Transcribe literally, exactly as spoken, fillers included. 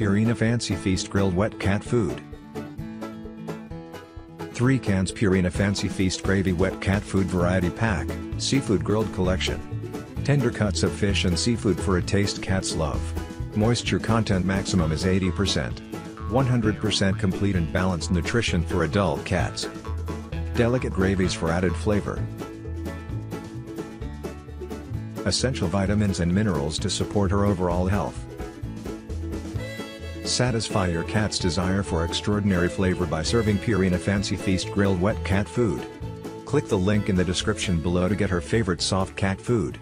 Purina Fancy Feast Grilled Wet Cat Food. three cans Purina Fancy Feast Gravy Wet Cat Food Variety Pack, Seafood Grilled Collection. Tender cuts of fish and seafood for a taste cats love. Moisture content maximum is eighty percent. one hundred percent complete and balanced nutrition for adult cats. Delicate gravies for added flavor. Essential vitamins and minerals to support her overall health. Satisfy your cat's desire for extraordinary flavor by serving Purina Fancy Feast Grilled Wet Cat Food. Click the link in the description below to get her favorite soft cat food.